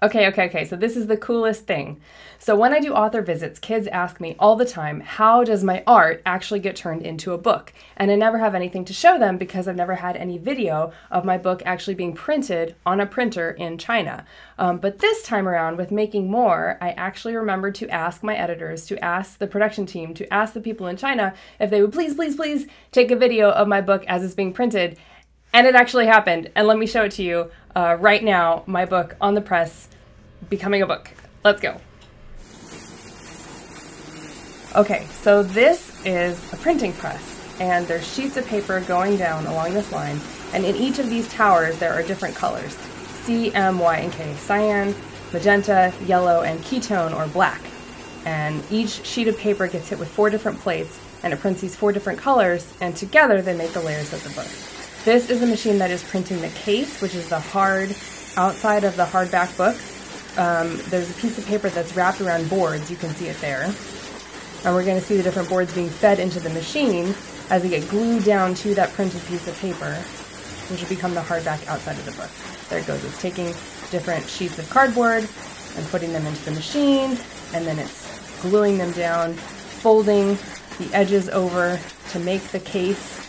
Okay, so this is the coolest thing. So when I do author visits, kids ask me all the time, how does my art actually get turned into a book? And I never have anything to show them because I've never had any video of my book actually being printed on a printer in China. But this time around with Making More, I actually remembered to ask my editors, to ask the production team, to ask the people in China if they would please take a video of my book as it's being printed. And it actually happened, and let me show it to you right now, my book on the press, becoming a book. Let's go. Okay, so this is a printing press, and there's sheets of paper going down along this line, and in each of these towers there are different colors, C, M, Y, and K, cyan, magenta, yellow, and ketone or black. And each sheet of paper gets hit with 4 different plates, and it prints these 4 different colors, and together they make the layers of the book. This is a machine that is printing the case, which is the hard outside of the hardback book. There's a piece of paper that's wrapped around boards. You can see it there. And we're going to see the different boards being fed into the machine as they get glued down to that printed piece of paper, which will become the hardback outside of the book. There it goes. It's taking different sheets of cardboard and putting them into the machine, and then it's gluing them down, folding the edges over to make the case,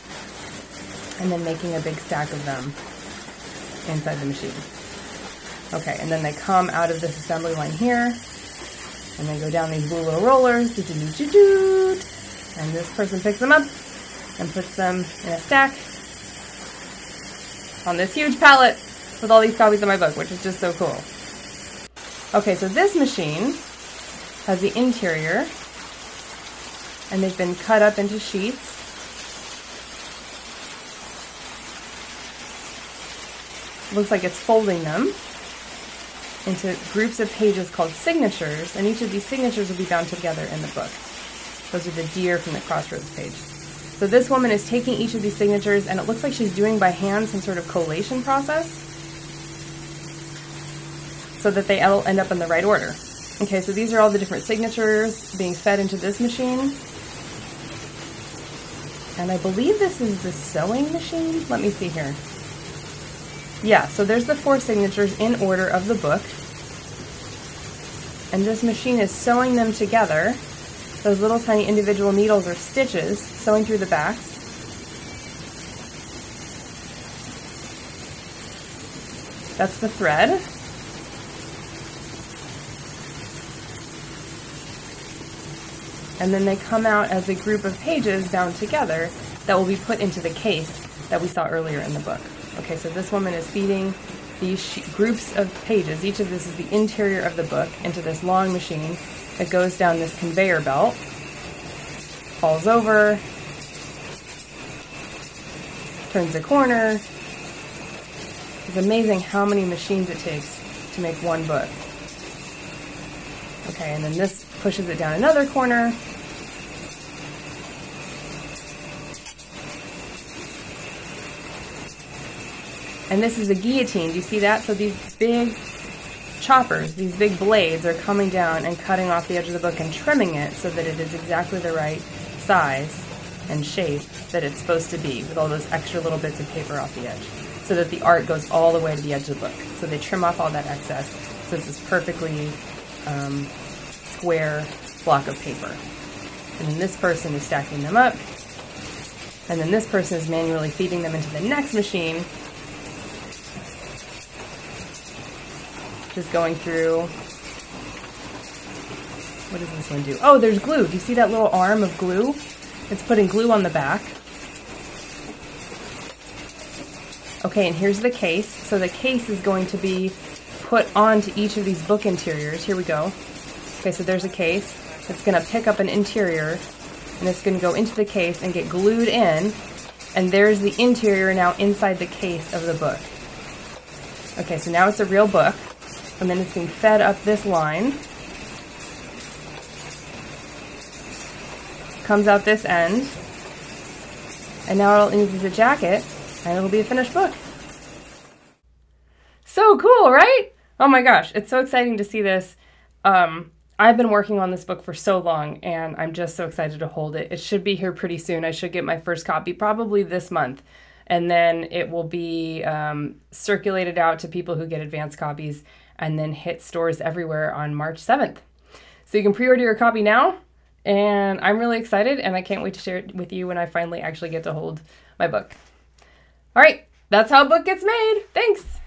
and then making a big stack of them inside the machine. Okay, and then they come out of this assembly line here, and they go down these blue little rollers, and this person picks them up and puts them in a stack on this huge pallet with all these copies of my book, which is just so cool. Okay, so this machine has the interior, and they've been cut up into sheets. Looks like it's folding them into groups of pages called signatures, and each of these signatures will be bound together in the book. Those are the deer from the Crossroads page. So this woman is taking each of these signatures, and it looks like she's doing by hand some sort of collation process so that they all end up in the right order. Okay, so these are all the different signatures being fed into this machine. And I believe this is the sewing machine. Let me see here. Yeah, so there's the 4 signatures in order of the book, and this machine is sewing them together. Those little tiny individual needles are stitches, sewing through the backs. That's the thread. And then they come out as a group of pages bound together that will be put into the case that we saw earlier in the book. Okay, so this woman is feeding these groups of pages, each of this is the interior of the book, into this long machine that goes down this conveyor belt, falls over, turns a corner. It's amazing how many machines it takes to make one book. Okay, and then this pushes it down another corner. And this is a guillotine, do you see that? So these big choppers, these big blades are coming down and cutting off the edge of the book and trimming it so that it is exactly the right size and shape that it's supposed to be, with all those extra little bits of paper off the edge, so that the art goes all the way to the edge of the book. So they trim off all that excess, so it's this perfectly square block of paper. And then this person is stacking them up, and then this person is manually feeding them into the next machine, just going through. What does this one do? Oh, there's glue. Do you see that little arm of glue? It's putting glue on the back. Okay, and here's the case. So the case is going to be put onto each of these book interiors. Here we go. Okay, so there's a case. It's going to pick up an interior, and it's going to go into the case and get glued in, and there's the interior now inside the case of the book. Okay, so now it's a real book. And then it's being fed up this line, comes out this end, and now all it needs is a jacket, and it'll be a finished book. So cool, right? Oh my gosh, it's so exciting to see this. I've been working on this book for so long, and I'm just so excited to hold it. It should be here pretty soon. I should get my first copy probably this month, and then it will be circulated out to people who get advanced copies and then hit stores everywhere on March 7th. So you can pre-order your copy now, and I'm really excited, and I can't wait to share it with you when I finally actually get to hold my book. All right, that's how a book gets made. Thanks.